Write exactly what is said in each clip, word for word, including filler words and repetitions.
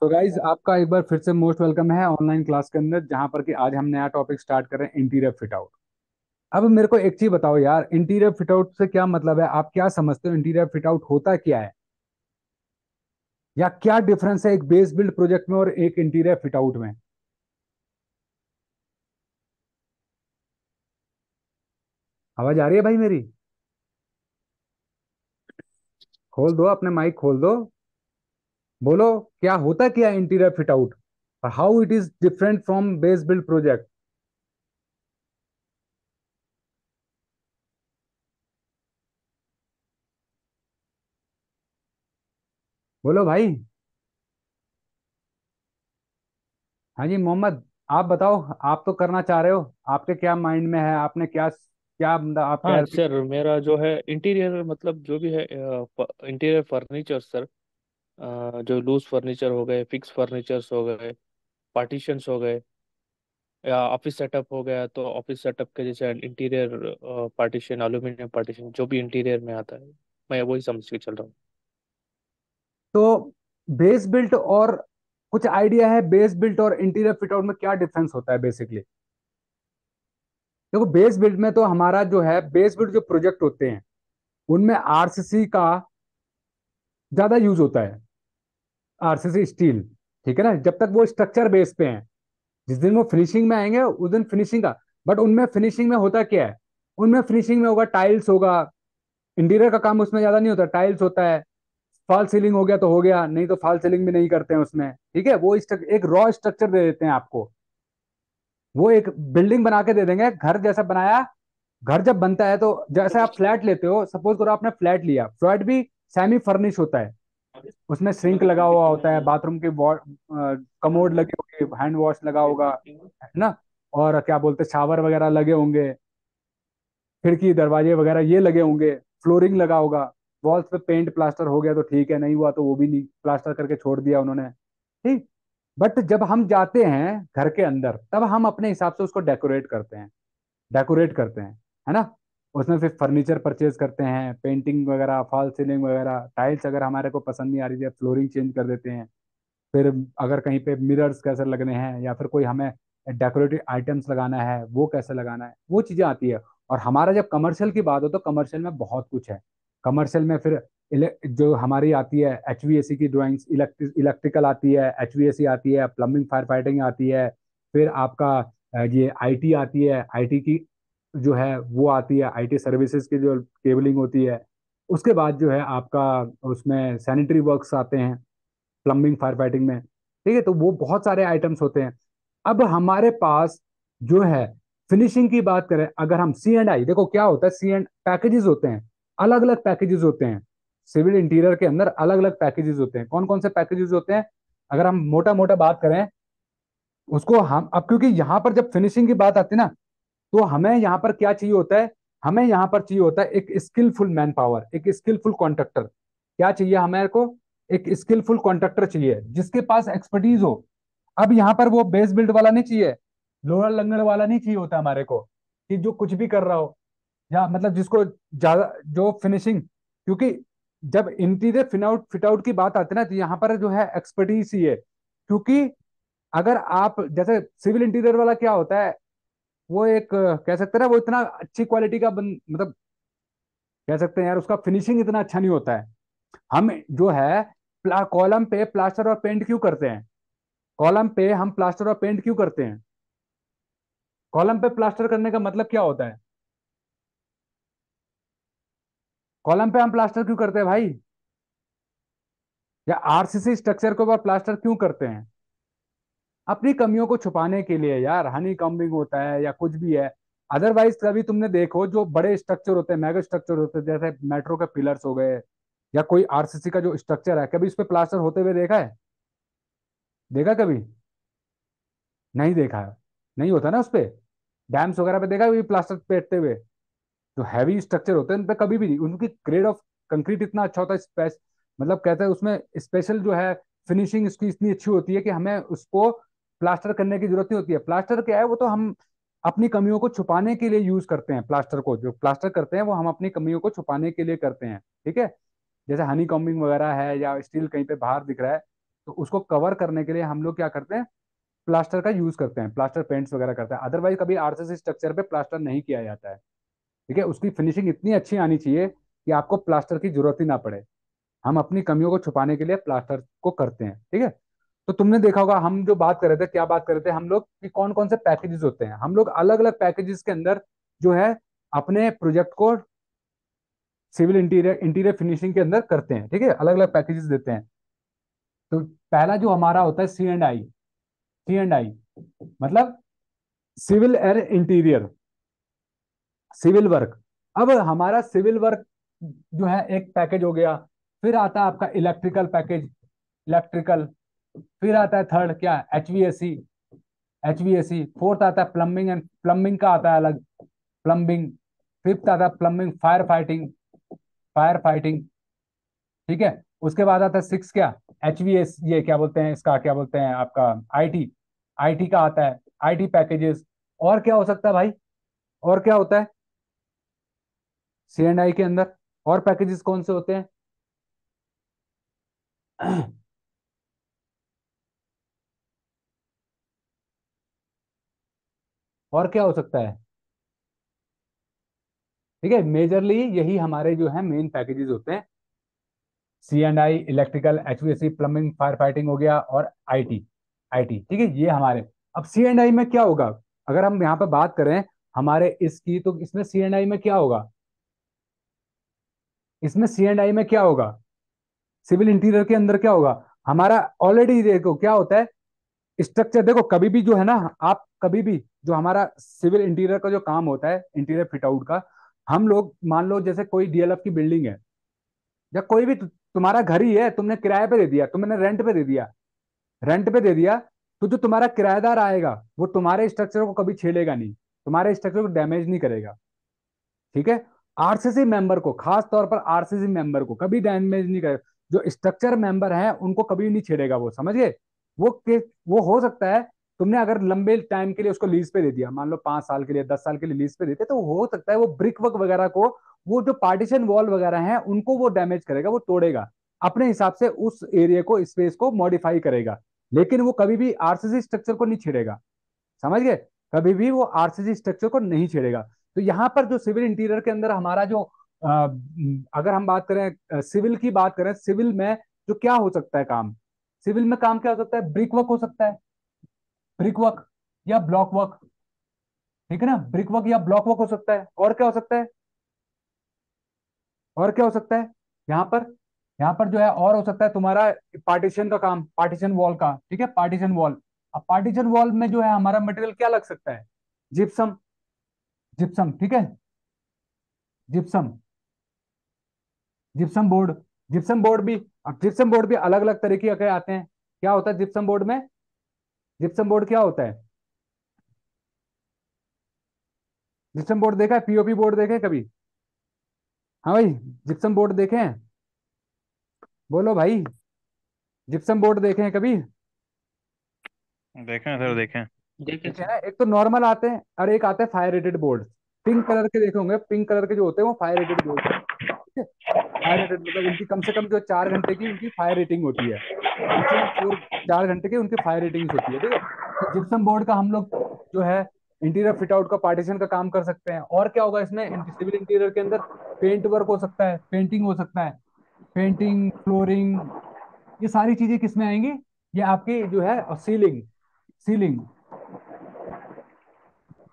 तो गाइज आपका एक बार फिर से मोस्ट वेलकम है ऑनलाइन क्लास के अंदर, जहां पर कि आज हम नया टॉपिक स्टार्ट कर रहे हैं इंटीरियर फिट आउट। अब मेरे को एक चीज बताओ यार, इंटीरियर फिट आउट से क्या मतलब है? आप क्या समझते हो इंटीरियर फिट आउट होता क्या है, या क्या डिफरेंस है एक बेस बिल्ड प्रोजेक्ट में और एक इंटीरियर फिट आउट में? आवाज आ रही है भाई मेरी? खोल दो अपने माइक, खोल दो, बोलो क्या होता क्या है इंटीरियर फिट आउट और how it is different from base build project. बोलो भाई। हाँ जी मोहम्मद, आप बताओ, आप तो करना चाह रहे हो, आपके क्या माइंड में है, आपने क्या क्या आप हाँ क्या- सर, मेरा जो है इंटीरियर मतलब जो भी है इंटीरियर फर्नीचर सर, अ, जो लूज फर्नीचर हो गए, फिक्स फर्नीचर्स हो गए, पार्टीशंस हो गए, या ऑफिस सेटअप हो गया तो ऑफिस सेटअप के जैसे इंटीरियर पार्टीशन, एल्यूमिनियम पार्टीशन, जो भी इंटीरियर में आता है मैं वही समझ के चल रहा हूँ। तो बेस बिल्ट और कुछ आइडिया है बेस बिल्ट और इंटीरियर फिट आउट में क्या डिफरेंस होता है बेसिकली? देखो बेस बिल्ट में तो हमारा जो है बेस बिल्ट जो प्रोजेक्ट होते हैं उनमें आरसीसी का ज्यादा यूज होता है, आरसीसी स्टील, ठीक है ना, जब तक वो स्ट्रक्चर बेस पे हैं। जिस दिन वो फिनिशिंग में आएंगे उस दिन फिनिशिंग का, बट उनमें फिनिशिंग में होता क्या है, उनमें फिनिशिंग में होगा टाइल्स होगा, इंटीरियर का काम उसमें ज्यादा नहीं होता, टाइल्स होता है, फॉल सीलिंग हो गया तो हो गया, नहीं तो फॉल सीलिंग भी नहीं करते हैं उसमें, ठीक है। वो स्ट्रक, एक रॉ स्ट्रक्चर दे देते हैं आपको, वो एक बिल्डिंग बना के दे देंगे, घर जैसा बनाया। घर जब बनता है तो जैसे आप फ्लैट लेते हो, सपोज करो आपने फ्लैट लिया, फ्लैट भी सेमी फर्निश होता है, उसमें सिंक लगा हुआ होता है, बाथरूम के कमोड लगे होंगे, हैंड वॉश लगा होगा, है ना, और क्या बोलते हैं शावर वगैरह लगे होंगे, खिड़की दरवाजे वगैरह ये लगे होंगे, फ्लोरिंग लगा होगा, वॉल्स पे पेंट प्लास्टर हो गया तो ठीक है, नहीं हुआ तो वो भी नहीं, प्लास्टर करके छोड़ दिया उन्होंने, ठीक। बट जब हम जाते हैं घर के अंदर तब हम अपने हिसाब से उसको डेकोरेट करते हैं, डेकोरेट करते हैं, है ना, उसमें फिर फर्नीचर परचेज करते हैं, पेंटिंग वगैरह, फॉल सीलिंग वगैरह, टाइल्स अगर हमारे को पसंद नहीं आ रही है फ्लोरिंग चेंज कर देते हैं, फिर अगर कहीं पे मिरर्स कैसे लगने हैं, या फिर कोई हमें डेकोरेटिव आइटम्स लगाना है वो कैसे लगाना है, वो चीज़ें आती है। और हमारा जब कमर्शियल की बात हो तो कमर्शियल में बहुत कुछ है। कमर्शियल में फिर इले- जो हमारी आती है एच वी ए सी की ड्राइंग्स, इलेक्ट्रिक इलेक्ट्रिकल आती है, एच वी ए सी आती है, प्लम्बिंग फायर फाइटिंग आती है, फिर आपका अ, ये आई टी आती है, आई टी की जो है वो आती है, आई टी सर्विसेज की जो केबलिंग होती है, उसके बाद जो है आपका उसमें सैनिटरी वर्क्स आते हैं प्लम्बिंग फायर फाइटिंग में, ठीक है। तो वो बहुत सारे आइटम्स होते हैं। अब हमारे पास जो है फिनिशिंग की बात करें, अगर हम सी एंड आई, देखो क्या होता है, सी एंड पैकेजेस होते हैं, अलग अलग पैकेजेस होते हैं, सिविल इंटीरियर के अंदर अलग अलग पैकेजेस होते हैं। कौन कौन से पैकेजेस होते हैं अगर हम मोटा मोटा बात करें उसको हम, अब क्योंकि यहाँ पर जब फिनिशिंग की बात आती है ना तो हमें यहाँ पर क्या चाहिए होता है, हमें यहाँ पर चाहिए होता है एक स्किलफुल मैन पावर, एक स्किलफुल कॉन्ट्रैक्टर। क्या चाहिए हमें को, एक स्किलफुल कॉन्ट्रैक्टर चाहिए जिसके पास एक्सपर्टीज हो। अब यहाँ पर वो बेस बिल्ड वाला नहीं चाहिए, लोअर लंगड़ वाला नहीं चाहिए होता हमारे को, कि जो कुछ भी कर रहा हो, या मतलब जिसको ज्यादा जो फिनिशिंग, क्योंकि जब interior fin out fit out की बात आती है ना तो यहाँ पर जो है एक्सपर्टीज ही है। क्योंकि अगर आप जैसे सिविल इंटीरियर वाला क्या होता है, वो एक अ, कह सकते हैं ना, वो इतना अच्छी क्वालिटी का बन, मतलब कह सकते हैं यार उसका फिनिशिंग इतना अच्छा नहीं होता है। हम जो है प्ला, कॉलम पे प्लास्टर और पेंट क्यों करते हैं, कॉलम पे हम प्लास्टर और पेंट क्यों करते हैं? कॉलम पे प्लास्टर करने का मतलब क्या होता है, कॉलम पे हम प्लास्टर क्यों करते हैं भाई, या आरसीसी स्ट्रक्चर के ऊपर प्लास्टर क्यों करते हैं? अपनी कमियों को छुपाने के लिए यार, हनी कॉम्बिंग होता है या कुछ भी है। अदरवाइज तभी तुमने देखो जो बड़े स्ट्रक्चर होते हैं, मेगा स्ट्रक्चर होते हैं, जैसे मेट्रो के पिलर्स हो गए या कोई आरसीसी का जो स्ट्रक्चर है, कभी उस पर प्लास्टर होते हुए देखा है? देखा कभी नहीं? देखा है, नहीं होता ना उस पे, डैम्स वगैरह पे देखा है कभी प्लास्टर पेटते हुए? जो हैवी स्ट्रक्चर होते हैं उन पे कभी भी नहीं, उनकी ग्रेड ऑफ कंक्रीट इतना अच्छा होता है, स्पेस मतलब कहते हैं उसमें स्पेशल जो है फिनिशिंग उसकी इतनी अच्छी होती है कि हमें उसको प्लास्टर करने की जरूरत नहीं होती है। प्लास्टर क्या है, वो तो हम अपनी कमियों को छुपाने के लिए यूज करते हैं, प्लास्टर को जो प्लास्टर करते हैं वो हम अपनी कमियों को छुपाने के लिए करते हैं, ठीक है। जैसे हनी कॉम्बिंग वगैरह है, या स्टील कहीं पे बाहर दिख रहा है तो उसको कवर करने के लिए हम लोग क्या करते हैं, प्लास्टर का यूज करते हैं, प्लास्टर पेंट्स वगैरह करते हैं। अदरवाइज कभी आरसीसी स्ट्रक्चर पे प्लास्टर नहीं किया जाता है, ठीक है। उसकी फिनिशिंग इतनी अच्छी आनी चाहिए कि आपको प्लास्टर की जरूरत ही ना पड़े। हम अपनी कमियों को छुपाने के लिए प्लास्टर को करते हैं, ठीक है। तो तुमने देखा होगा हम जो बात कर रहे थे, क्या बात कर रहे थे हम लोग कि कौन कौन से पैकेजेस होते हैं। हम लोग अलग अलग पैकेजेस के अंदर जो है अपने प्रोजेक्ट को सिविल इंटीरियर इंटीरियर फिनिशिंग के अंदर करते हैं, ठीक है। अलग अलग पैकेजेस देते हैं। तो पहला जो हमारा होता है सी and I. C and I मतलब civil and interior, civil work. अब हमारा सिविल वर्क जो है एक पैकेज हो गया, फिर आता है आपका इलेक्ट्रिकल पैकेज, इलेक्ट्रिकल। फिर आता है थर्ड क्या, एचवीएसी, एचवीएसी। फोर्थ आता है प्लम्बिंग एंड प्लम्बिंग का आता है अलग, प्लम्बिंग। फिफ्थ आता है plumbing, fire fighting, fire fighting, ठीक है। उसके बाद आता है सिक्स क्या, एचवीएस, ये क्या बोलते हैं इसका, क्या बोलते हैं आपका आईटी, आईटी का आता है आईटी पैकेजेस। और क्या हो सकता है भाई, और क्या होता है सी एंड आई के अंदर, और पैकेजेस कौन से होते हैं। और क्या हो सकता है, ठीक है। मेजरली यही हमारे जो है मेन पैकेजेस होते हैं, C and I, electrical, HVAC, plumbing, fire fighting हो गया, और आईटी, आईटी, ठीक है, ये हमारे। अब सी एंड आई में क्या होगा, अगर हम यहाँ पे बात करें हमारे इसकी, तो इसमें सी एंड आई में क्या होगा, इसमें सी एंड आई में क्या होगा, सिविल इंटीरियर के अंदर क्या होगा हमारा। ऑलरेडी देखो क्या होता है स्ट्रक्चर, देखो कभी भी जो है ना, आप कभी भी जो हमारा सिविल इंटीरियर का जो काम होता है, इंटीरियर फिट आउट का, हम लोग मान लो जैसे कोई डीएलएफ की बिल्डिंग है, या कोई भी तुम्हारा घर ही है, तुमने किराए पे दे दिया, तुमने रेंट पे दे दिया, रेंट पे दे दिया, तो जो तुम्हारा किराएदार आएगा वो तुम्हारे स्ट्रक्चर को कभी छेड़ेगा नहीं, तुम्हारे स्ट्रक्चर को डैमेज नहीं करेगा, ठीक है। आरसीसी मेंबर को, खास तौर पर आरसीसी मेंबर को कभी डैमेज नहीं करेगा, जो स्ट्रक्चर मेंबर है उनको कभी नहीं छेड़ेगा वो, समझिए। वो के, वो हो सकता है तुमने अगर लंबे टाइम के लिए उसको लीज पे दे दिया, मान लो पांच साल के लिए, दस साल के लिए लीज पे देते, तो हो सकता है वो ब्रिक वर्क वगैरह को, वो जो पार्टीशन वॉल वगैरह है उनको वो डैमेज करेगा, वो तोड़ेगा, अपने हिसाब से उस एरिया को, स्पेस को मॉडिफाई करेगा, लेकिन वो कभी भी आरसीसी स्ट्रक्चर को नहीं छेड़ेगा, समझ गए, कभी भी वो आरसीसी स्ट्रक्चर को नहीं छेड़ेगा। तो यहाँ पर जो सिविल इंटीरियर के अंदर हमारा जो आ, अगर हम बात करें सिविल की, बात करें सिविल में जो क्या हो सकता है काम, सिविल में काम क्या हो सकता है, ब्रिक वर्क हो सकता है, ब्रिक वर्क या ब्लॉक वर्क, ठीक है ना, ब्रिक वर्क या ब्लॉक वर्क हो सकता है। और क्या हो सकता है, और क्या हो सकता है यहाँ पर, यहाँ पर जो है और हो सकता है तुम्हारा पार्टीशन का काम, पार्टीशन वॉल का, ठीक है, पार्टीशन वॉल। अब पार्टीशन वॉल में जो है हमारा मटेरियल क्या लग सकता है, जिप्सम, जिप्सम, ठीक है, gypsum, gypsum board, gypsum board भी। अब जिप्सम बोर्ड भी अलग अलग तरीके के आते हैं। क्या होता है जिप्सम बोर्ड में, जिप्सम बोर्ड क्या होता है, जिप्सम बोर्ड देखा है, पीओपी बोर्ड देखे कभी, हाँ भाई जिप्सम बोर्ड देखे हैं, बोलो भाई जिप्सम बोर्ड देखे हैं कभी, देखे हैं सर, देखे हैं, देखे हैं। एक तो नॉर्मल आते हैं और एक आते हैं fire rated board, pink colour के देखे होंगे, पिंक कलर के जो होते हैं वो फायर रेटेड बोर्ड, ठीक है। फायर रेटेड मतलब उनकी कम से कम जो चार घंटे की उनकी फायर रेटिंग होती है, चार घंटे की उनकी फायर रेटिंग होती है, ठीक है। जिप्सम बोर्ड का हम लोग जो है इंटीरियर फिट आउट का, पार्टीशन का काम कर सकते हैं। और क्या होगा इसमें, सिविल इंटीरियर के अंदर पेंट वर्क हो सकता है, पेंटिंग हो सकता है, पेंटिंग, फ्लोरिंग, ये सारी चीजें किसमें आएंगी, ये आपकी जो है, और सीलिंग, सीलिंग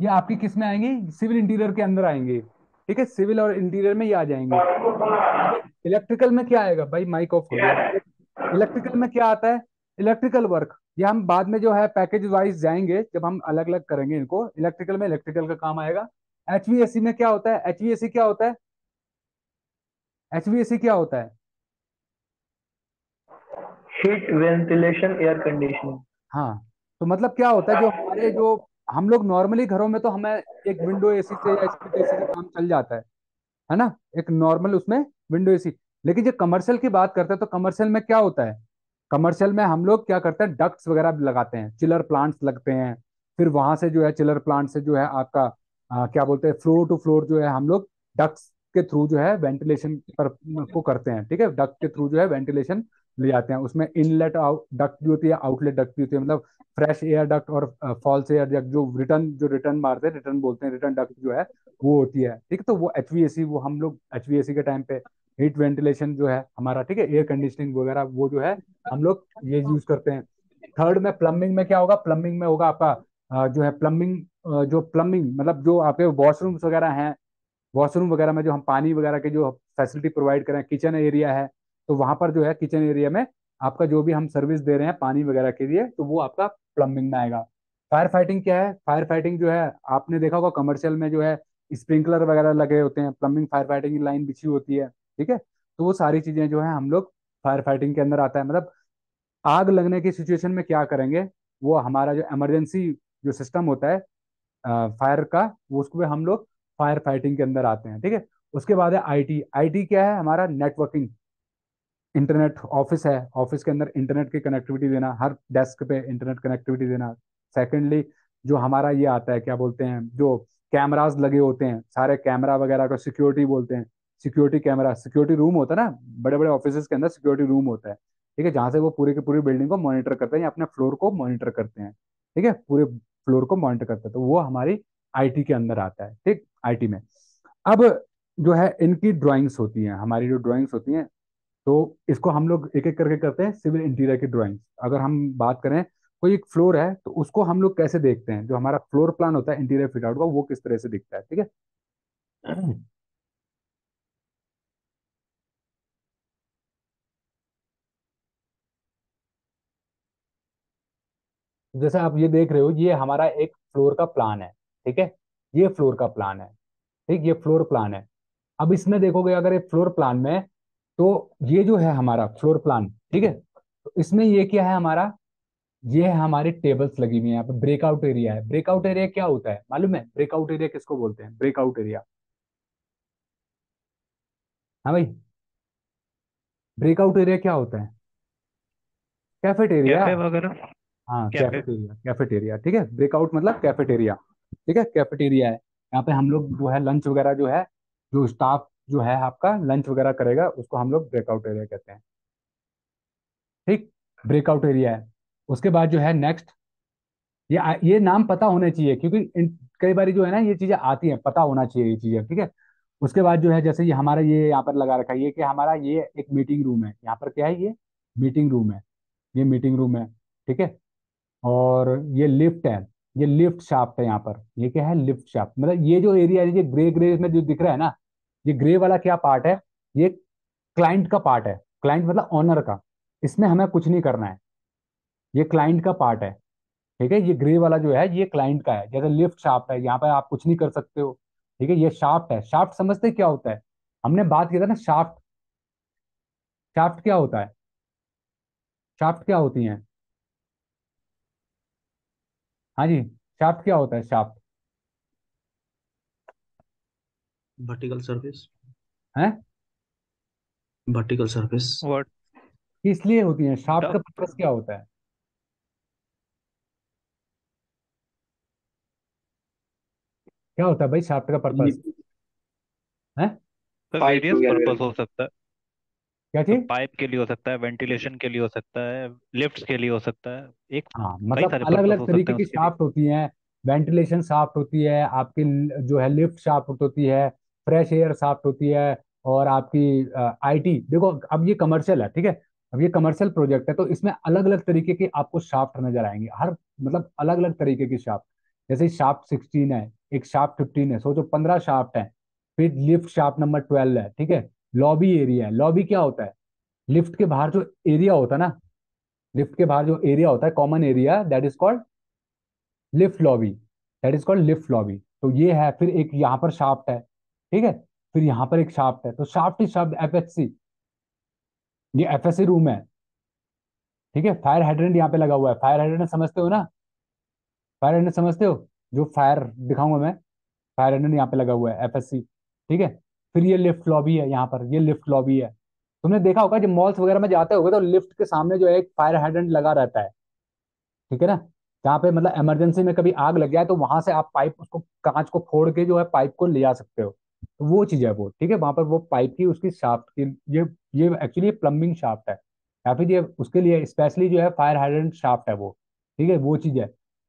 ये आपकी किसमें आएंगी, सिविल इंटीरियर के अंदर आएंगे, ठीक है, सिविल और इंटीरियर में ये आ जाएंगे। इलेक्ट्रिकल में क्या आएगा भाई, माइक ऑफ हो गया। इलेक्ट्रिकल में क्या आता है, इलेक्ट्रिकल वर्क, ये हम बाद में जो है पैकेज वाइज जाएंगे जब हम अलग अलग करेंगे इनको। इलेक्ट्रिकल में इलेक्ट्रिकल का काम आएगा। एचवीएसी में क्या होता है, एचवीएसी क्या होता है, एचवीएसी क्या होता है, हीट वेंटिलेशन एयर कंडीशनिंग, हाँ। तो मतलब क्या होता है जो हमारे, जो हम लोग नॉर्मली घरों में तो हमें एक विंडो एसी से या स्प्लिट एसी से काम चल जाता है है ना, एक नॉर्मल उसमें विंडो एसी। लेकिन जब कमर्शियल की बात करते हैं तो कमर्शियल में क्या होता है, कमर्शियल में हम लोग क्या करते हैं, डक्ट्स वगैरह लगाते हैं, चिलर प्लांट्स लगते हैं, फिर वहां से जो है चिलर प्लांट से जो है आपका आ, क्या बोलते हैं, फ्लोर टू फ्लोर जो है हम लोग डक्ट्स के थ्रू जो है वेंटिलेशन पर को करते हैं, ठीक है, डक्ट के थ्रू जो है वेंटिलेशन ले जाते हैं। उसमें इनलेट डक्ट भी होती है, आउटलेट डक्ट भी होती है, मतलब फ्रेश एयर डक्ट और फॉल्स एयर डक्ट, जो रिटर्न जो रिटर्न मारते हैं, रिटर्न बोलते हैं, रिटर्न डक्ट जो है वो होती है। ठीक है, तो वो एचवीएसी, वो हम लोग एचवीएसी के टाइम पे हीट वेंटिलेशन जो है हमारा, ठीक है, एयर कंडीशनिंग वगैरह वो जो है हम लोग ये यूज करते हैं। थर्ड में प्लम्बिंग में क्या होगा, प्लम्बिंग में होगा आपका जो है प्लम्बिंग, जो प्लम्बिंग मतलब जो आपके वॉशरूम्स वगैरह हैं, वॉशरूम वगैरह में जो हम पानी वगैरह के जो फैसिलिटी प्रोवाइड करें, किचन एरिया है तो वहां पर जो है किचन एरिया में आपका जो भी हम सर्विस दे रहे हैं पानी वगैरह के लिए, तो वो आपका प्लम्बिंग में आएगा। फायर फाइटिंग क्या है, फायर फाइटिंग जो है आपने देखा होगा कमर्शियल में जो है स्प्रिंकलर वगैरह लगे होते हैं, प्लम्बिंग फायर फाइटिंग की लाइन बिछी होती है। ठीक है, तो वो सारी चीजें जो है हम लोग फायर फाइटिंग के अंदर आता है, मतलब आग लगने की सिचुएशन में क्या करेंगे, वो हमारा जो इमरजेंसी जो सिस्टम होता है फायर का, वो उसको भी हम लोग फायर फाइटिंग के अंदर आते हैं। ठीक है, उसके बाद है आईटी। आईटी क्या है, हमारा नेटवर्किंग, इंटरनेट, ऑफिस है, ऑफिस के अंदर इंटरनेट की कनेक्टिविटी देना, हर डेस्क पे इंटरनेट कनेक्टिविटी देना। सेकेंडली जो हमारा ये आता है, क्या बोलते हैं, जो कैमराज लगे होते हैं सारे कैमरा वगैरह को सिक्योरिटी बोलते हैं, सिक्योरिटी कैमरा, सिक्योरिटी रूम होता है ना, बड़े बड़े ऑफिस के अंदर सिक्योरिटी रूम होता है। ठीक है, जहाँ से वो पूरे के पूरी बिल्डिंग को मॉनिटर करते हैं या अपने फ्लोर को मॉनिटर करते हैं। ठीक है, पूरे फ्लोर को मॉनिटर करते हैं, तो वो हमारी आईटी के अंदर आता है। ठीक, आईटी में अब जो है इनकी ड्राइंग्स होती हैं, हमारी जो ड्राइंग्स होती हैं, तो इसको हम लोग एक एक करके करते हैं। सिविल इंटीरियर की ड्राइंग्स, अगर हम बात करें कोई एक फ्लोर है तो उसको हम लोग कैसे देखते हैं, जो हमारा फ्लोर प्लान होता है इंटीरियर फिट आउट का, वो किस तरह से दिखता है। ठीक है, जैसे आप ये देख रहे हो, ये हमारा एक फ्लोर का प्लान है। ठीक है, ये फ्लोर का प्लान है। ठीक, ये फ्लोर प्लान है। अब इसमें देखोगे अगर ये फ्लोर प्लान में, तो ये जो है हमारा फ्लोर प्लान, ठीक है, तो इसमें ये क्या है हमारा, ये है हमारी टेबल्स लगी हुई है, यहाँ पे ब्रेकआउट एरिया है। ब्रेकआउट एरिया क्या होता है मालूम है, ब्रेकआउट एरिया किसको बोलते हैं, ब्रेकआउट एरिया, हाँ भाई, ब्रेकआउट एरिया क्या होता है, कैफेटेरिया वगैरह, हाँ कैफेटेरिया, कैफेटेरिया। ठीक है, ब्रेकआउट मतलब कैफेटेरिया। ठीक है, कैफेटेरिया है, यहाँ पे हम लोग जो है लंच वगैरह जो है, जो स्टाफ जो है आपका लंच वगैरह करेगा, उसको हम लोग ब्रेकआउट एरिया कहते हैं। ठीक, ब्रेकआउट एरिया है। उसके बाद जो है नेक्स्ट, ये ये नाम पता होने चाहिए, क्योंकि कई बार जो है ना ये चीजें आती हैं, पता होना चाहिए ये चीजें। ठीक है, उसके बाद जो है जैसे ये हमारा ये यहाँ पर लगा रखा है, ये कि हमारा ये एक मीटिंग रूम है, यहाँ पर क्या है, ये मीटिंग रूम है, ये मीटिंग रूम है। ठीक है, और ये लिफ्ट है, ये लिफ्ट शाफ्ट है, यहाँ पर ये क्या है, लिफ्ट शाफ्ट, मतलब ये जो एरिया है, ये ग्रे ग्रे में जो दिख रहा है ना, ये ग्रे वाला क्या पार्ट है, ये क्लाइंट का पार्ट है, क्लाइंट मतलब ऑनर का, इसमें हमें कुछ नहीं करना है, ये क्लाइंट का पार्ट है। ठीक है, ये ग्रे वाला जो है ये क्लाइंट का है, जैसे लिफ्ट शाफ्ट है, यहाँ पर आप कुछ नहीं कर सकते हो। ठीक है, ये शाफ्ट है, शाफ्ट समझते क्या होता है, हमने बात किया था ना शाफ्ट, शाफ्ट क्या होता है, शाफ्ट क्या होती है, हाँ जी, शाफ्ट क्या होता है, शाफ्ट वर्टिकल सरफेस है, वर्टिकल सरफेस इसलिए होती है। शाफ्ट का पर्पस क्या होता है, क्या होता है भाई शाफ्ट का पर्पस है, वेरियस पर्पस हो सकता है, क्या चीज, तो पाइप के लिए हो सकता है, वेंटिलेशन के लिए हो सकता है, लिफ्ट्स के लिए हो सकता है, एक हाँ, मतलब अलग अलग तरीके की शाफ्ट होती है, वेंटिलेशन शाफ्ट होती है, आपकी जो है लिफ्ट शाफ्ट होती है, फ्रेश एयर शाफ्ट होती है, और आपकी आईटी, देखो अब ये कमर्शियल है, ठीक है, अब ये कमर्शियल प्रोजेक्ट है, तो इसमें अलग अलग तरीके की आपको शाफ्ट नजर आएंगे, हर मतलब अलग अलग तरीके की शाफ्ट, जैसे शाफ्ट सिक्सटीन है, एक शाफ्ट फिफ्टीन है, सोचो पंद्रह शाफ्ट है, फिर लिफ्ट शाफ्ट नंबर ट्वेल्व है। ठीक है, लॉबी एरिया है, लॉबी क्या होता है, लिफ्ट के बाहर जो एरिया होता है ना, लिफ्ट के बाहर जो एरिया होता है common area, that is called lift lobby, that is called lift lobby, तो ये है। फिर एक यहाँ पर शाफ्ट है, ठीक है, फिर यहाँ पर एक शाफ्ट है, तो शाफ्ट ही शाफ्ट, एफएचसी, ये एफएचसी रूम है। ठीक है, फायर हाइड्रेंट यहाँ पे लगा हुआ है, फायर हाइड्रेंट समझते हो ना, फायर हाइड्रेंट समझते हो, जो फायर दिखाऊंगा मैं, फायर हाइड्रेंट यहाँ पे लगा हुआ है, एफएचसी। ठीक है, फिर ये लिफ्ट लॉबी है, यहाँ पर ये लिफ्ट लॉबी है, तुमने देखा होगा जब मॉल्स वगैरह में जाते होगे तो लिफ्ट के सामने जो है एक फायर हाइड्रेंट लगा रहता है, ठीक है ना, जहाँ पे मतलब इमरजेंसी में कभी आग लग जाए तो वहां से आप पाइप, उसको कांच को फोड़ के जो है पाइप को ले जा सकते हो, तो वो चीज है वो। ठीक है, वहां पर वो पाइप की उसकी शाफ्ट की, ये ये एक्चुअली प्लम्बिंग शाफ्ट है, या फिर ये उसके लिए स्पेशली जो है फायर हाइड्रेंट शाफ्ट है वो, ठीक है, वो चीज़ है।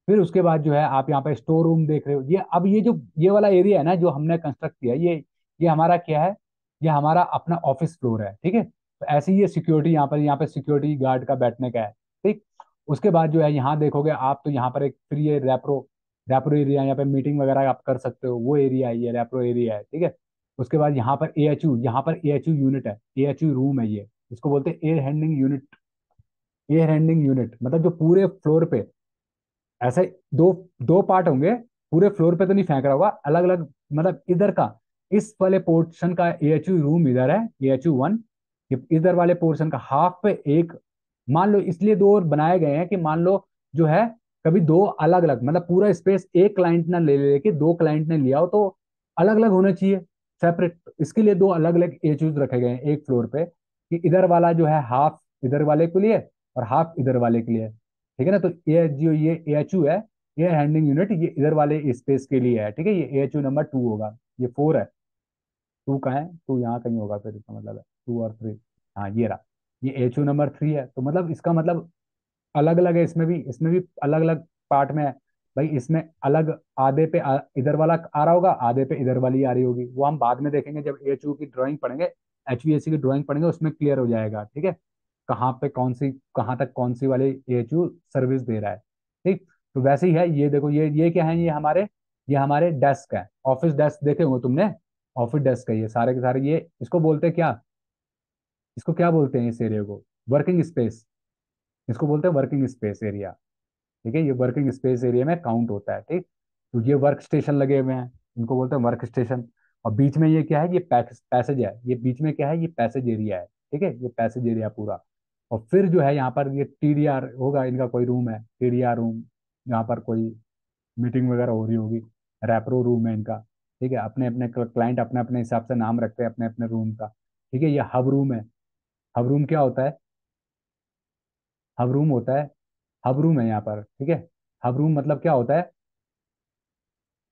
फिर उसके बाद जो है आप यहाँ पे स्टोर रूम देख रहे हो। ये अब ये जो ये वाला एरिया है ना जो हमने कंस्ट्रक्ट किया, ये ये हमारा क्या है, ये हमारा अपना ऑफिस फ्लोर है, ठीक है। तो ऐसे ही ये सिक्योरिटी यहाँ पर, यहाँ पे सिक्योरिटी गार्ड का बैठने का है, ठीक। उसके बाद जो है यहाँ देखोगे आप, तो यहाँ पर एक फिर ये रैप्रो रैप्रो एरिया, यहाँ पे मीटिंग वगैरह आप कर सकते हो, वो एरिया है, ये रैप्रो एरिया है, ठीक है। उसके बाद यहाँ पर ए एच यू, यहाँ पर ए एच यू यूनिट है, ए एच यू रूम है, ये इसको बोलते हैं air handling unit. Air handling unit मतलब जो पूरे फ्लोर पे ऐसे दो दो पार्ट होंगे, पूरे फ्लोर पे तो नहीं फेंक रहा होगा, अलग अलग, मतलब इधर का इस वाले पोर्शन का ए एच यू रूम इधर है, ए एच यू वन, इधर वाले पोर्शन का हाफ पे एक, मान लो इसलिए दो और बनाए गए हैं कि मान लो जो है कभी दो अलग अलग, मतलब पूरा स्पेस एक क्लाइंट ना ले लेके दो क्लाइंट ने लिया हो तो अलग अलग होना चाहिए सेपरेट, इसके लिए दो अलग अलग ए एच यूज रखे गए हैं एक फ्लोर पे, कि इधर वाला जो है हाफ इधर वाले के लिए और हाफ इधर वाले के लिए, ठीक है ना। तो ये जो ये ए एच यू है, एयर हैंडलिंग यूनिट, ये इधर वाले स्पेस के लिए है, ठीक है। ये A H U number two होगा, ये फोर है, टू कहाँ है, टू यहाँ कहीं होगा, फिर इसका मतलब है टू और थ्री, हाँ ये रहा, ये A H U number three है। तो मतलब इसका मतलब अलग अलग है, इसमें भी इसमें भी अलग अलग पार्ट में है भाई, इसमें अलग आधे पे इधर वाला आ रहा होगा, आधे पे इधर वाली आ रही होगी, वो हम बाद में देखेंगे जब ए एच यू की ड्राइंग पढ़ेंगे, एच वी ए सी की ड्राइंग पढ़ेंगे, उसमें क्लियर हो जाएगा, ठीक है, कहाँ पे कौन सी, कहाँ तक कौन सी वाली ए एच यू सर्विस दे रहा है, ठीक। तो वैसे ही है ये देखो, ये ये क्या है, ये हमारे ये हमारे डेस्क है, ऑफिस डेस्क देखे होंगे तुमने, ऑफिस डेस्क है ये सारे के सारे, ये इसको बोलते हैं क्या, इसको क्या बोलते हैं, इस एरिया को वर्किंग स्पेस, इसको बोलते हैं वर्किंग स्पेस एरिया, ठीक है। ये वर्किंग स्पेस एरिया में काउंट होता है, ठीक। तो ये वर्क स्टेशन लगे हुए हैं, इनको बोलते हैं वर्क स्टेशन, और बीच में ये क्या है, ये पैसेज है, ये बीच में क्या है, ये पैसेज एरिया है, ठीक है, ये पैसेज एरिया पूरा। और फिर जो है यहाँ पर ये टी डी आर होगा, इनका कोई रूम है, टी डी आर रूम, यहाँ पर कोई मीटिंग वगैरह हो रही होगी, रैप्रो रूम है इनका, ठीक है। अपने अपने क्लाइंट अपने अपने हिसाब से नाम रखते हैं अपने अपने रूम का, ठीक है। ये हब रूम है, हब रूम क्या होता है, हब रूम होता है, हब रूम है यहाँ पर, ठीक है। हब रूम मतलब क्या होता है,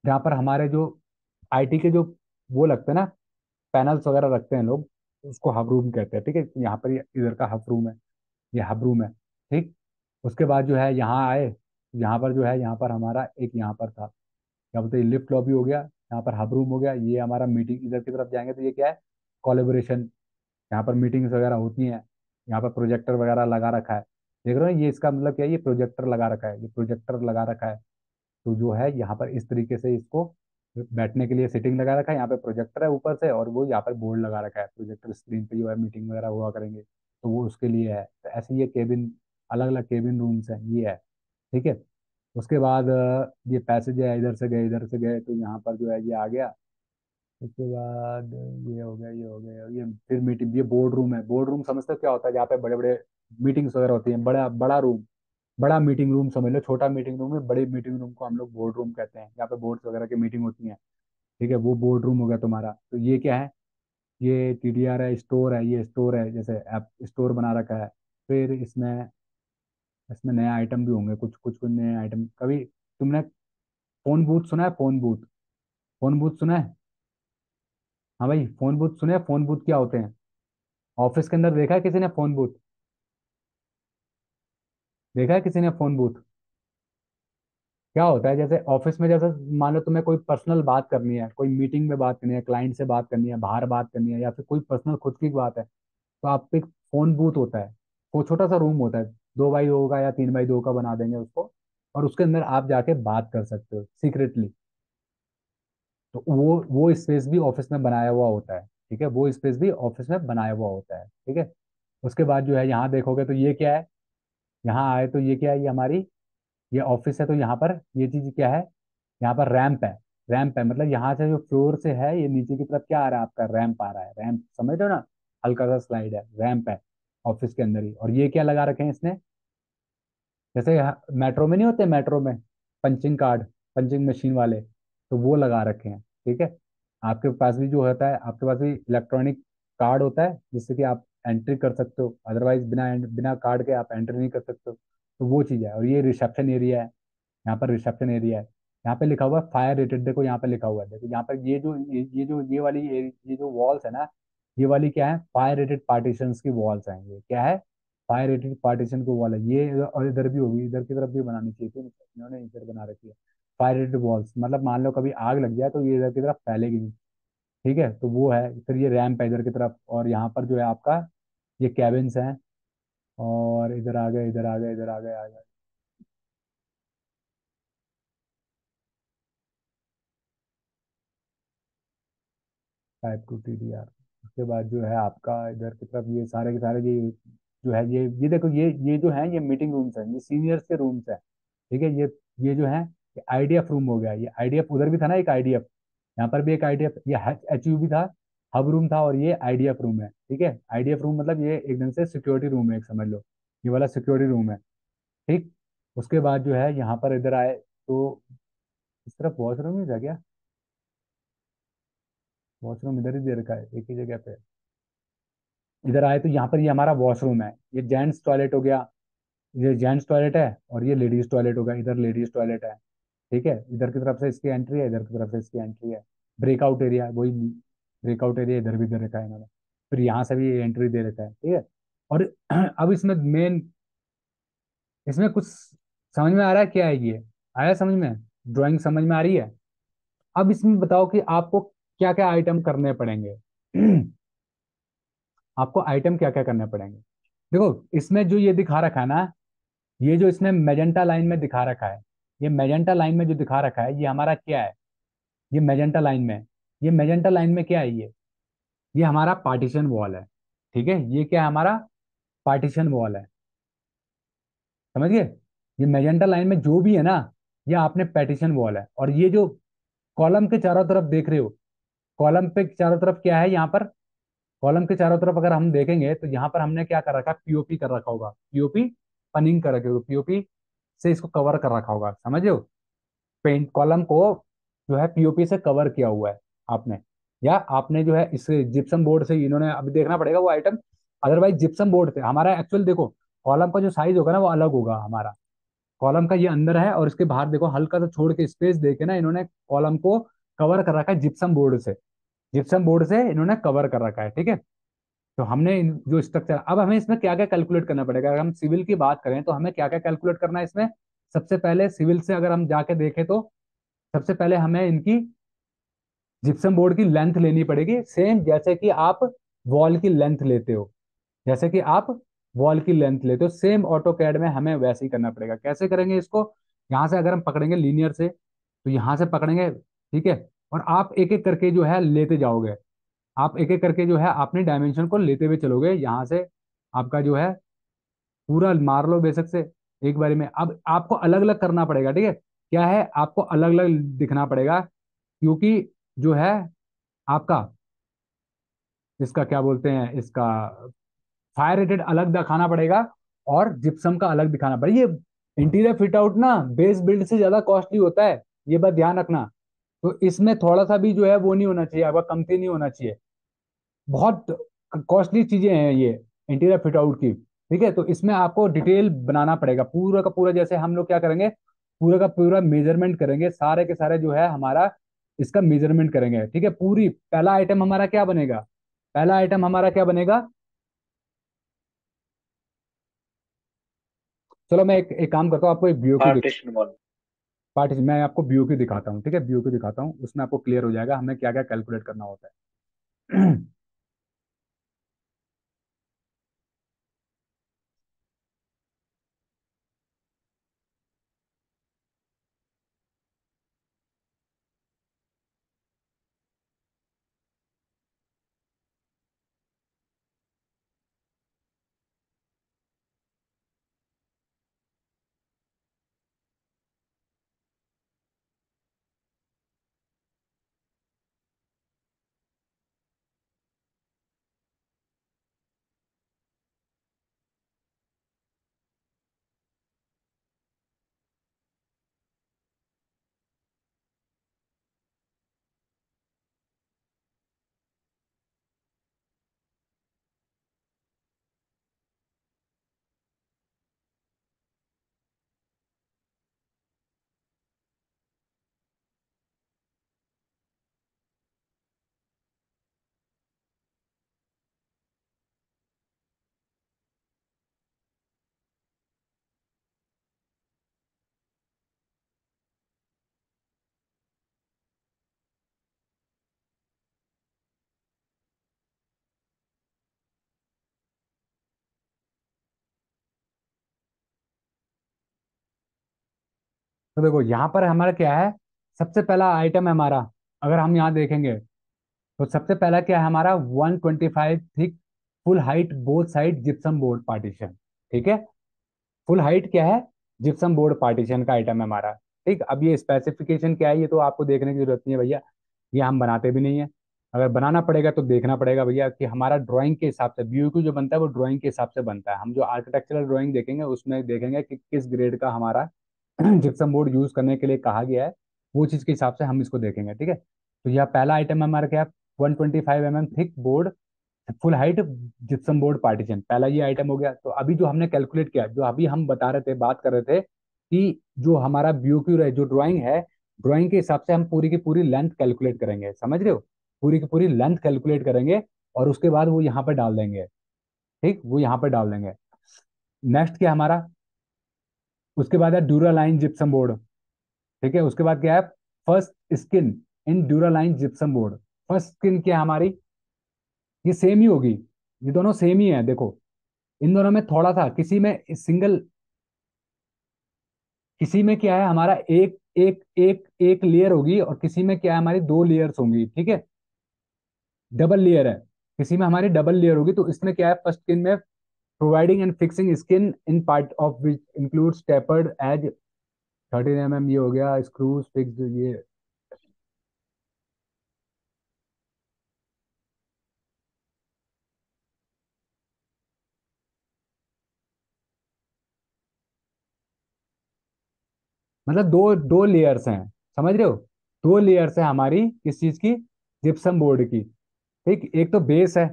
जहाँ पर हमारे जो आईटी के जो वो लगते हैं ना, पैनल्स वगैरह रखते हैं लोग, उसको हब रूम कहते हैं, ठीक है। यहाँ पर इधर का हब रूम है, ये हब रूम है, ठीक। उसके बाद जो है यहाँ आए, यहाँ पर जो है यहाँ पर हमारा एक यहाँ पर था क्या बोलते हैं, लिफ्ट लॉबी हो गया, यहाँ पर हब रूम हो गया, ये हमारा मीटिंग, इधर की तरफ जाएंगे तो ये क्या है, कोलेबोरेशन, यहाँ पर मीटिंग्स वगैरह होती हैं, यहाँ पर प्रोजेक्टर वगैरह लगा रखा है, देख रहे हो ये, इसका मतलब क्या है, ये प्रोजेक्टर लगा रखा है, ये प्रोजेक्टर लगा रखा है। तो जो है यहाँ पर इस तरीके से इसको बैठने के लिए सीटिंग लगा रखा है, यहाँ पे प्रोजेक्टर है ऊपर से, और वो यहाँ पर बोर्ड लगा रखा है, प्रोजेक्टर स्क्रीन पे जो है मीटिंग वगैरह हुआ करेंगे, तो वो उसके लिए है। तो ऐसे ये केबिन, अलग अलग केबिन रूम्स हैं, ये है, ठीक है। उसके बाद ये पैसेज है, इधर से गए इधर से गए, तो यहाँ पर जो है ये आ गया, उसके बाद ये हो गया ये हो गया ये फिर मीटिंग, ये बोर्ड रूम है। बोर्ड रूम समझते हो क्या होता है, जहाँ पे बड़े बड़े मीटिंग्स वगैरह होती हैं, बड़ा बड़ा रूम, बड़ा मीटिंग रूम समझ लो, छोटा मीटिंग रूम है, बड़े मीटिंग रूम को हम लोग बोर्ड रूम कहते हैं, यहाँ पे बोर्ड्स वगैरह की मीटिंग होती है, ठीक है, वो बोर्ड रूम हो गया तुम्हारा। तो ये क्या है, ये टी डी आर है, स्टोर है, ये स्टोर है, जैसे ऐप स्टोर बना रखा है। फिर इसमें इसमें नया आइटम भी होंगे, कुछ कुछ कुछ नए आइटम। कभी तुमने फोन बूथ सुना है, फोन बूथ फोन बूथ सुना है? हाँ भाई, फोन बूथ सुने? फोन बूथ क्या होते हैं? ऑफिस के अंदर देखा है किसी ने फोन बूथ? देखा है किसी ने फोन बूथ? क्या होता है, जैसे ऑफिस में, जैसे मान लो तुम्हें कोई पर्सनल बात करनी है, कोई मीटिंग में बात करनी है, क्लाइंट से बात करनी है, बाहर बात करनी है, या फिर कोई पर्सनल खुद की बात है, तो आप एक फोन बूथ होता है, वो छोटा सा रूम होता है, दो बाई दो का या तीन बाई दो का बना देंगे उसको, और उसके अंदर आप जाके बात कर सकते हो सीक्रेटली। तो वो वो स्पेस भी ऑफिस में बनाया हुआ होता है, ठीक है, वो स्पेस भी ऑफिस में बनाया हुआ होता है, ठीक है। उसके बाद जो है यहाँ देखोगे तो ये क्या है, यहाँ आए तो ये क्या है, ये हमारी ये ऑफिस है, तो यहाँ पर ये चीज़ क्या है, यहाँ पर रैंप है। रैंप है मतलब यहाँ से जो फ्लोर से है ये नीचे की तरफ क्या आ रहा है, आपका रैंप आ रहा है, रैंप समझ लो ना, हल्का सा स्लाइड है, रैंप है ऑफिस के अंदर ही। और ये क्या लगा रखे हैं इसने, जैसे मेट्रो में नहीं होते, मेट्रो में पंचिंग कार्ड, पंचिंग मशीन वाले, तो वो लगा रखे हैं, ठीक है। आपके पास भी जो होता है, आपके पास भी इलेक्ट्रॉनिक कार्ड होता है जिससे कि आप एंट्री कर सकते हो, अदरवाइज बिना बिना कार्ड के आप एंट्री नहीं कर सकते हो, तो वो चीज़ है। और ये रिसेप्शन एरिया है, यहाँ पर रिसेप्शन एरिया है, यहाँ पे लिखा हुआ है फायर रेटेड, देखो यहाँ पे लिखा हुआ है, देखो यहाँ पर ये जो ये, ये जो ये वाली ये जो वॉल्स है ना, ये वाली क्या है, फायर रेटेड पार्टीशन की वॉल्स हैं, ये क्या है, हाई रेटेड पार्टीशन को वॉल है ये, और इधर भी होगी, इधर की तरफ भी बनानी चाहिए थी, इन्होंने इधर बना रखी है। फायर रेटेड वॉल्स मतलब मान लो कभी आग लग जाए तो ये इधर की तरफ फैलेगी नहीं, ठीक है। तो वो है, फिर ये रैम्प है इधर की तरफ, और यहाँ पर जो है आपका ये कैबिन्स हैं, और इधर आ गए इधर आ गए इधर आ गए आ गए type two T D R. उसके बाद जो है आपका इधर की तरफ ये सारे के सारे ये जो है ये ये देखो ये ये जो है ये मीटिंग रूम्स हैं, ये सीनियर्स के रूम्स हैं, ठीक है। ये ये जो है आईडीएफ रूम हो गया, ये आईडीएफ उधर भी था ना एक आईडीएफ, यहाँ पर भी एक आईडीएफ, ये एचयू भी था, हब रूम था, और ये आईडीएफ रूम है, ठीक है। आईडीएफ रूम मतलब ये एकदम से सिक्योरिटी रूम है, एक समझ लो ये वाला सिक्योरिटी रूम है, ठीक। उसके बाद जो है यहाँ पर इधर आए तो इस तरफ वॉशरूम ही था क्या, वॉशरूम इधर ही दे रखा है एक ही जगह पे। इधर आए तो यहाँ पर ये हमारा वॉशरूम है, ये जेंट्स टॉयलेट हो गया, ये जेंट्स टॉयलेट है, और ये लेडीज टॉयलेट होगा, इधर लेडीज टॉयलेट है, ठीक है। इधर की तरफ से इसकी एंट्री है, इधर की तरफ से इसकी एंट्री है। ब्रेकआउट एरिया वही ब्रेकआउट एरिया इधर भी दे रखा है इन्होंने, फिर यहाँ से भी एंट्री दे रखा है, ठीक है। और अब इसमें मेन इसमें कुछ समझ में आ रहा है क्या है, ये आया समझ में, ड्राइंग समझ में आ रही है। अब इसमें बताओ कि आपको क्या क्या आइटम करने पड़ेंगे, आपको आइटम क्या क्या करने पड़ेंगे। देखो इसमें जो ये दिखा रखा है ना, ये जो इसमें मैजेंटा लाइन में दिखा रखा है, ये मैजेंटा लाइन में जो दिखा रखा है ये हमारा क्या है, ये मैजेंटा लाइन में ये मैजेंटा लाइन में क्या है, ये ये हमारा पार्टीशन वॉल है, ठीक है। ये क्या है, हमारा पार्टीशन वॉल है, समझ गए। ये मैजेंटा लाइन में जो भी है ना, ये आपने पार्टीशन वॉल है। और ये जो कॉलम के चारों तरफ देख रहे हो, कॉलम पे चारों तरफ क्या है, यहाँ पर कॉलम के चारों तरफ अगर हम देखेंगे तो यहाँ पर हमने क्या कर रखा है, पीओपी कर रखा होगा, पीओपी पनिंग कर रखे होगा, पीओपी से इसको कवर कर रखा होगा, समझे हो। पेंट कॉलम को जो है पीओपी से कवर किया हुआ है आपने, या आपने जो है इससे जिप्सम बोर्ड से, इन्होंने अभी देखना पड़ेगा वो आइटम, अदरवाइज जिप्सम बोर्ड से हमारा एक्चुअल देखो कॉलम का जो साइज होगा ना वो अलग होगा हमारा। कॉलम का ये अंदर है और इसके बाहर देखो हल्का सा छोड़ के स्पेस देके ना इन्होंने कॉलम को कवर कर रखा है जिप्सम बोर्ड से, जिप्सम बोर्ड से इन्होंने कवर कर रखा है, ठीक है। तो हमने जो स्ट्रक्चर, अब हमें इसमें क्या क्या कैलकुलेट करना पड़ेगा। अगर हम सिविल की बात करें तो हमें क्या क्या कैलकुलेट करना है इसमें। सबसे पहले सिविल से अगर हम जाके देखें तो सबसे पहले हमें इनकी जिप्सम बोर्ड की लेंथ लेनी पड़ेगी, सेम जैसे कि आप वॉल की लेंथ लेते हो, जैसे कि आप वॉल की लेंथ लेते हो सेम ऑटोकैड में हमें वैसे ही करना पड़ेगा। कैसे करेंगे इसको, यहाँ से अगर हम पकड़ेंगे लीनियर से तो यहाँ से पकड़ेंगे, ठीक है। और आप एक एक करके जो है लेते जाओगे, आप एक एक करके जो है अपने डायमेंशन को लेते हुए चलोगे। यहाँ से आपका जो है पूरा मार लो बेशक से एक बार में। अब आपको अलग अलग करना पड़ेगा, ठीक है। क्या है, आपको अलग अलग दिखना पड़ेगा, क्योंकि जो है आपका इसका क्या बोलते हैं, इसका फायर रेटेड अलग दिखाना पड़ेगा और जिप्सम का अलग दिखाना पड़ेगा। ये इंटीरियर फिट आउट ना बेस बिल्ड से ज़्यादा कॉस्टली होता है, ये बात ध्यान रखना। तो इसमें थोड़ा सा भी जो है वो नहीं होना चाहिए, आपका कमती नहीं होना चाहिए, बहुत कॉस्टली चीजें हैं ये इंटीरियर फिट आउट की, ठीक है। तो इसमें आपको डिटेल बनाना पड़ेगा पूरा का पूरा। जैसे हम लोग क्या करेंगे, पूरा का पूरा मेजरमेंट करेंगे, सारे के सारे जो है हमारा इसका मेजरमेंट करेंगे, ठीक है। पूरी पहला आइटम हमारा क्या बनेगा, पहला आइटम हमारा क्या बनेगा, चलो मैं एक, एक काम करता हूँ, आपको एक बीओ पार्टी मैं आपको बीओक्यू दिखाता हूँ, ठीक है। बीओक्यू दिखाता हूँ, उसमें आपको क्लियर हो जाएगा हमें क्या क्या कैलकुलेट करना होता है। तो देखो यहाँ पर हमारा क्या है, सबसे पहला आइटम है हमारा, अगर हम यहाँ देखेंगे तो सबसे पहला क्या है हमारा one twenty five thick full height both side gypsum board partition. ठीक है, फुल हाइट क्या है, जिप्सम बोर्ड पार्टीशन का आइटम है हमारा। ठीक, अब ये स्पेसिफिकेशन क्या है ये तो आपको देखने की जरूरत नहीं है भैया, ये हम बनाते भी नहीं है, अगर बनाना पड़ेगा तो देखना पड़ेगा भैया कि हमारा ड्राइंग के हिसाब से बीओक्यू जो बनता है वो ड्राइंग के हिसाब से बनता है। हम जो आर्किटेक्चरल ड्राइंग देखेंगे उसमें देखेंगे कि किस ग्रेड का हमारा जिप्सम बोर्ड यूज करने के लिए कहा गया है, वो चीज़ के हिसाब से हम इसको देखेंगे। ठीक है, तो यह पहला आइटम हमारा क्या, one twenty five M M thick board full height gypsum board partition, पहला ये आइटम हो गया। तो अभी जो हमने कैलकुलेट किया, जो अभी हम बता रहे थे, बात कर रहे थे कि जो हमारा बीओक्यू है, जो ड्राइंग है, ड्राइंग के हिसाब से हम पूरी की पूरी लेंथ कैलकुलेट करेंगे, समझ रहे हो, पूरी की पूरी लेंथ कैलकुलेट करेंगे और उसके बाद वो यहाँ पर डाल देंगे। ठीक, वो यहाँ पर डाल देंगे। नेक्स्ट क्या हमारा, उसके बाद है ड्यूरालाइन जिप्सम बोर्ड। ठीक है, उसके बाद क्या है, first skin in Duraline gypsum board. First skin क्या है हमारी, ये सेम ही होगी, ये दोनों सेम ही है। देखो इन दोनों में थोड़ा सा, किसी में सिंगल, किसी में क्या है हमारा एक एक एक एक लेयर होगी और किसी में क्या है हमारी दो लेयर्स होंगी। ठीक है, डबल लेयर है, किसी में हमारी डबल लेयर होगी। तो इसमें क्या है, फर्स्ट स्किन में providing and fixing skin in part of which includes tapered edge thirteen M M ये हो गया, स्क्रूज फिक्स ये मतलब दो दो लेयर्स हैं, समझ रहे हो, दो लेयर्स है हमारी किस चीज की, जिप्सम बोर्ड की। ठीक, एक तो बेस है,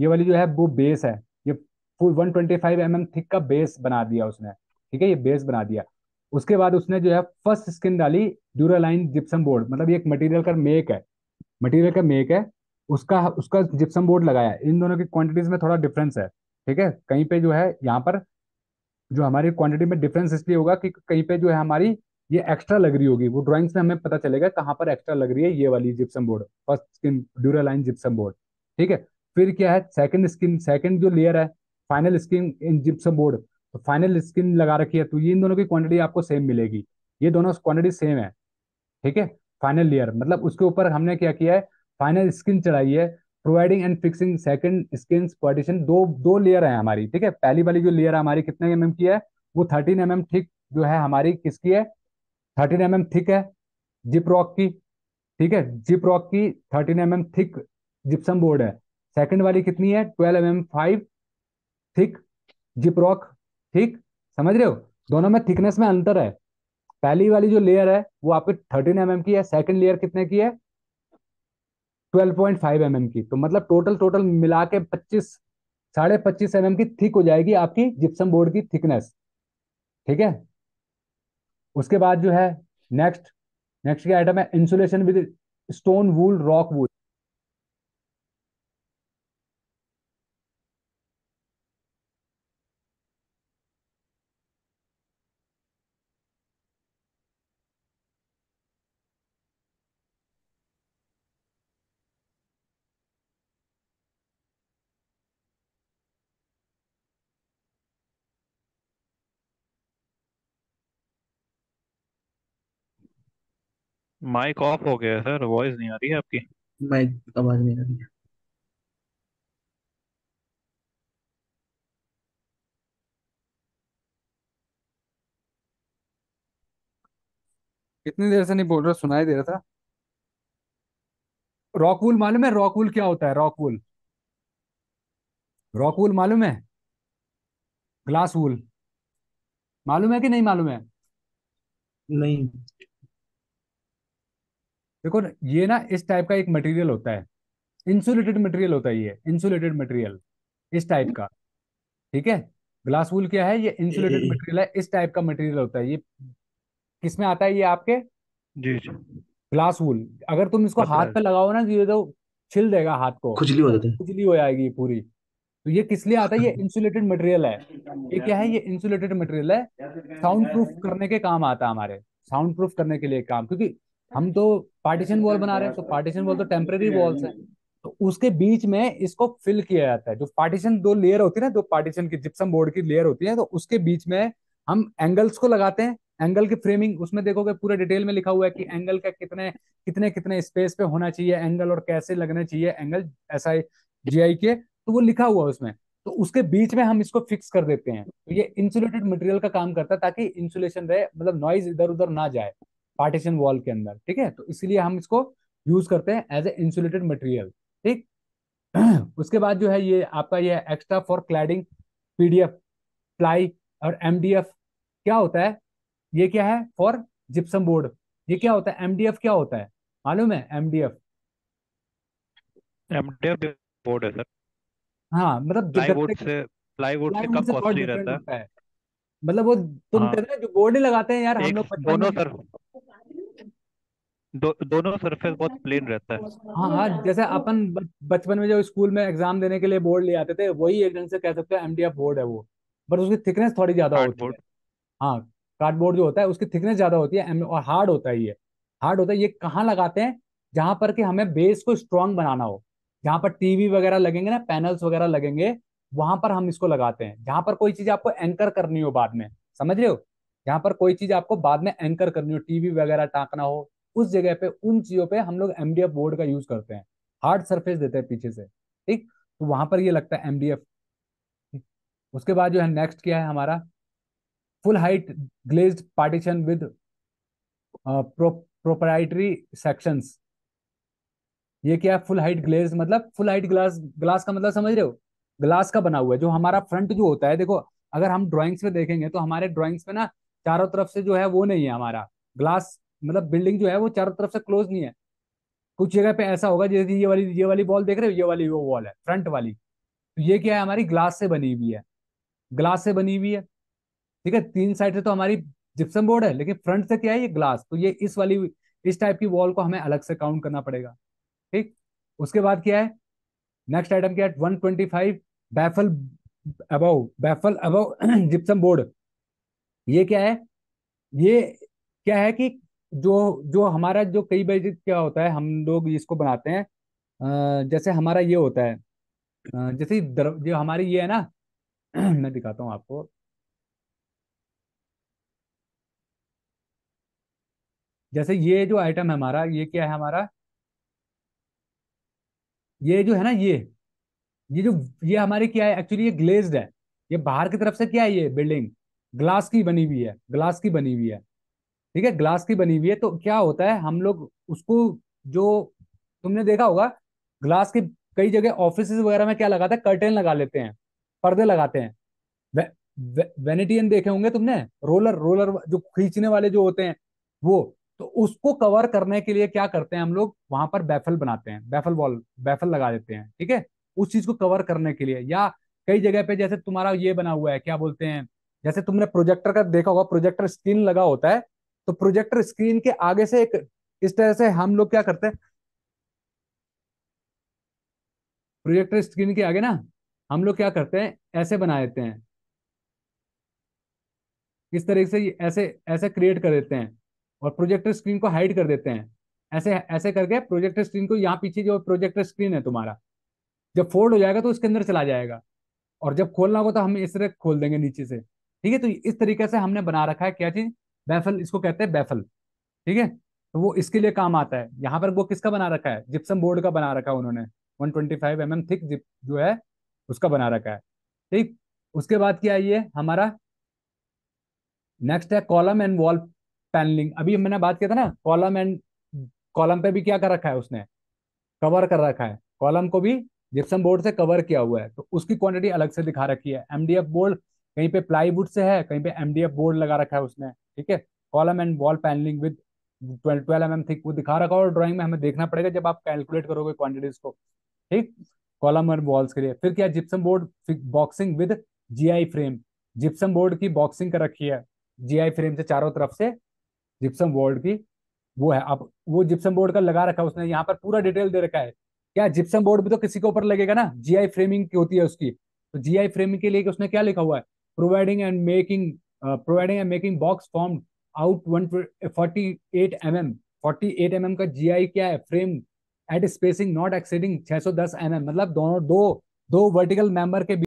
ये वाली जो है वो बेस है, ये full one twenty five M M thick का बेस बना दिया उसने। ठीक है, ये बेस बना दिया। उसके बाद उसने जो है फर्स्ट स्किन डाली ड्यूरालाइन जिप्सम बोर्ड, मतलब ये एक मटेरियल का मेक है, मटेरियल का मेक है, उसका उसका जिप्सम बोर्ड लगाया। इन दोनों की क्वांटिटीज में थोड़ा डिफरेंस है। ठीक है, कहीं पे जो है यहाँ पर जो हमारी क्वांटिटी में डिफरेंस इसलिए होगा कि कहीं पे जो है हमारी ये एक्स्ट्रा लग रही होगी, वो ड्राइंग्स में हमें पता चलेगा कहाँ पर एक्स्ट्रा लग रही है। ये वाली gypsum board, first skin Duraline gypsum board. ठीक है, फिर क्या है, सेकंड स्किन, सेकंड जो लेयर है final skin in gypsum board, तो फाइनल स्किन लगा रखी है, तो ये इन दोनों की क्वांटिटी आपको सेम मिलेगी, ये दोनों क्वांटिटी सेम है। ठीक है, फाइनल लेयर मतलब उसके ऊपर हमने क्या किया है, फाइनल स्किन चढ़ाई है, providing and fixing second skin partition. दो दो लेयर है हमारी। ठीक है, पहली वाली जो लेयर हमारी कितने एम एम की है, वो थर्टीन एम एम थिक जो है हमारी किसकी है, थर्टीन एम एम थिक है जिप रॉक की। ठीक है, जिप रॉक की thirteen M M thick gypsum board है। सेकंड वाली कितनी है, twelve M M five thick Gyprock. ठीक, समझ रहे हो, दोनों में थिकनेस में अंतर है। पहली वाली जो लेयर है वो आपकी थर्टीन एम एम की है, सेकंड लेयर कितने की है, twelve point five M M की। तो मतलब टोटल टोटल मिला के पच्चीस साढ़े पच्चीस एम एम की थिक हो जाएगी आपकी जिप्सम बोर्ड की थिकनेस। ठीक है, उसके बाद जो है नेक्स्ट नेक्स्ट क्या आइटम है, insulation with stone wool rock wool. Mic off हो गया है सर, वॉइस नहीं आ रही है आपकी, माइक आवाज नहीं आ रही है। कितनी देर से नहीं बोल रहा, सुनाई दे रहा था। रॉकवूल मालूम है, रॉकवूल क्या होता है, रॉकवूल रॉकवूल मालूम है, ग्लास वूल मालूम है कि नहीं मालूम है। नहीं देखो ये ना इस टाइप का एक मटेरियल होता है, इंसुलेटेड मटेरियल होता है, ये इंसुलेटेड मटेरियल इस टाइप का। ठीक है, ग्लास वूल क्या है, ये इंसुलेटेड मटेरियल है, इस टाइप का मटेरियल होता है। ये किस में आता है, ये आपके जी जी ग्लास वूल। अगर तुम इसको हाथ पे लगाओ ना ये तो छिल देगा हाथ को, खुजली हो जाती है, खुजली हो जाएगी पूरी। तो ये किस लिए आता है, ये इंसुलेटेड मटेरियल है। ये क्या है, ये इंसुलेटेड मटेरियल है, साउंड प्रूफ करने के काम आता है हमारे, साउंड प्रूफ करने के लिए काम, क्योंकि हम तो पार्टीशन वॉल बना रहे हैं, तो पार्टीशन वॉल तो टेम्परेरी वॉल्स हैं, तो उसके बीच में इसको फिल किया जाता है। जो पार्टीशन दो लेयर होती है ना, दो पार्टीशन की जिप्सम बोर्ड की लेयर होती है, तो उसके बीच में हम एंगल्स को लगाते हैं, एंगल की फ्रेमिंग, उसमें देखोगे पूरे डिटेल में लिखा हुआ है कि एंगल का कितने कितने कितने स्पेस पे होना चाहिए एंगल और कैसे लगने चाहिए एंगल ऐसा जीआई के, तो वो लिखा हुआ है उसमें। तो उसके बीच में हम इसको फिक्स कर देते हैं। तो ये इंसुलेटेड मटेरियल का काम करता है ताकि इंसुलेशन रहे, मतलब नॉइज इधर उधर ना जाए पार्टीशन वॉल के अंदर, ठीक है। तो इसलिए हम इसको यूज करते हैं एज ए इंसुलेटेड मटेरियल, ठीक। उसके बाद जो है ये आपका ये extra for cladding, PDF, ply और एमडीएफ क्या होता है, ये क्या है फॉर जिप्सम बोर्ड, ये क्या होता है। एमडीएफ क्या होता है मालूम है? एमडीएफ एमडीएफ बोर्ड है सर। हाँ मतलब प्लाईवुड से प्लाईवुड से कम कॉस्टली रहता है, मतलब वो तुम हाँ। जो बोर्ड ही लगाते हैं यार हम लोग दोनों सर दो, दोनों सरफेस बहुत प्लेन रहता है। हाँ हाँ जैसे अपन बचपन में जो स्कूल में एग्जाम देने के लिए बोर्ड ले आते थे वही एक ढंग से कह सकते हैं एमडीएफ बोर्ड है वो, बट उसकी थिकनेस थोड़ी ज्यादा होती है। हाँ कार्डबोर्ड जो होता है उसकी थिकनेस ज्यादा होती है और हार्ड होता है, ये हार्ड होता है। ये कहाँ लगाते हैं? जहां पर कि हमें बेस को स्ट्रांग बनाना हो, जहां पर टीवी वगैरह लगेंगे ना, पैनल्स वगैरह लगेंगे, वहां पर हम इसको लगाते हैं। जहां पर कोई चीज आपको एंकर करनी हो बाद में, समझ रहे हो, जहां पर कोई चीज आपको बाद में एंकर करनी हो, टीवी वगैरह टांकना हो, उस जगह पे उन चीजों पे हम लोग एमडीएफ बोर्ड का यूज करते हैं। हार्ड सरफेस देते हैं पीछे से, ठीक। तो वहां पर ये लगता है एमडीएफ। उसके बाद जो है नेक्स्ट क्या है हमारा, full height glazed partition with proprietary sections. ये क्या है? फुल हाइट ग्लेज, मतलब फुल हाइट ग्लास, ग्लास का मतलब समझ रहे हो, ग्लास का बना हुआ है। जो हमारा फ्रंट जो होता है, देखो अगर हम ड्राइंग्स में देखेंगे तो हमारे ड्राइंग्स में ना चारों तरफ से जो है वो नहीं है हमारा ग्लास, मतलब बिल्डिंग जो है वो चारों तरफ से क्लोज नहीं है। कुछ जगह पे ऐसा होगा जैसे ये वाली ये वाली वॉल देख रहे हो, ये वाली वो वॉल है फ्रंट वाली, तो ये क्या है हमारी ग्लास से बनी हुई है, ग्लास से बनी हुई है, ठीक है। तीन साइड से तो हमारी जिप्सम बोर्ड है लेकिन फ्रंट से क्या है ये ग्लास, तो ये इस वाली इस टाइप की वॉल को हमें अलग से काउंट करना पड़ेगा, ठीक। उसके बाद क्या है नेक्स्ट आइटम क्या है, one twenty five baffle above, baffle above gypsum board. ये क्या है? ये क्या है कि जो जो हमारा जो कई बार क्या होता है, हम लोग इसको बनाते हैं जैसे हमारा ये होता है, जैसे जो हमारी ये है ना, मैं दिखाता हूँ आपको, जैसे ये जो आइटम है हमारा, ये क्या है हमारा, ये जो है ना ये ये जो ये हमारी क्या है एक्चुअली, ये ग्लेज्ड है, ये बाहर की तरफ से क्या है ये बिल्डिंग ग्लास की बनी हुई है, ग्लास की बनी हुई है, ठीक है, ग्लास की बनी हुई है। तो क्या होता है हम लोग उसको, जो तुमने देखा होगा ग्लास के कई जगह ऑफिस वगैरह में क्या लगाता है, कर्टेन लगा लेते हैं, पर्दे लगाते हैं। वे, वे, वेनेटियन देखे होंगे तुमने, रोलर रोलर जो खींचने वाले जो होते हैं वो, तो उसको कवर करने के लिए क्या करते हैं हम लोग वहां पर बैफल बनाते हैं, बैफल वॉल, बैफल लगा देते हैं, ठीक है, उस चीज को कवर करने के लिए। या कई जगह पे जैसे तुम्हारा ये बना हुआ है, क्या बोलते हैं, जैसे तुमने प्रोजेक्टर का देखा होगा, प्रोजेक्टर स्क्रीन लगा होता है, तो प्रोजेक्टर स्क्रीन के आगे से एक इस तरह से हम लोग क्या करते हैं, प्रोजेक्टर स्क्रीन के आगे ना हम लोग क्या करते हैं ऐसे बना देते हैं, इस तरीके से ऐसे ऐसे क्रिएट कर देते हैं और प्रोजेक्टर स्क्रीन को हाइड कर देते हैं, ऐसे ऐसे करके प्रोजेक्टर स्क्रीन को, यहाँ पीछे जो प्रोजेक्टर स्क्रीन है तुम्हारा जब फोल्ड हो जाएगा तो उसके अंदर चला जाएगा और जब खोलना होगा तो हम इस तरह खोल देंगे नीचे से, ठीक है। तो इस तरीके से हमने बना रखा है क्या चीज, बैफल, इसको कहते हैं बैफल, ठीक है। तो वो इसके लिए काम आता है। यहाँ पर वो किसका बना रखा है, जिप्सम बोर्ड का बना रखा है उन्होंने, one twenty five M M thick जो है उसका बना रखा है, ठीक। उसके बाद क्या है ये हमारा नेक्स्ट है कॉलम एंड वॉल पैनलिंग। अभी मैंने बात किया था ना कॉलम एंड, कॉलम पे भी क्या कर रखा है उसने, कवर कर रखा है, कॉलम को भी जिप्सम बोर्ड से कवर किया हुआ है, तो उसकी क्वांटिटी अलग से दिखा रखी है। एमडीएफ बोर्ड कहीं पे प्लाईवुड से है, कहीं पे एमडीएफ बोर्ड लगा रखा है उसने, ठीक है। Column and wall panelling with twelve twelve M M thick वो दिखा रखा है और ड्रॉइंग में हमें देखना पड़ेगा जब आप कैलकुलेट करोगे क्वांटिटीज को, ठीक, कॉलम एंड वॉल्स के लिए। फिर क्या, gypsum board boxing with G I frame, gypsum board की बॉक्सिंग कर रखी है जीआई फ्रेम से, चारों तरफ से जिप्सम बोर्ड की वो है। अब वो जिप्सम बोर्ड का लगा रखा है उसने, यहाँ पर पूरा डिटेल दे रखा है। क्या, जिप्सम बोर्ड भी तो किसी के ऊपर लगेगा ना, जीआई फ्रेमिंग की होती है उसकी, तो जीआई फ्रेमिंग के लिए उसने क्या लिखा हुआ है, providing and making providing and making box formed out one forty eight M M, forty eight M M का जीआई क्या है frame at spacing not exceeding six hundred ten M M, मतलब दोनों दो दो वर्टिकल मेंबर के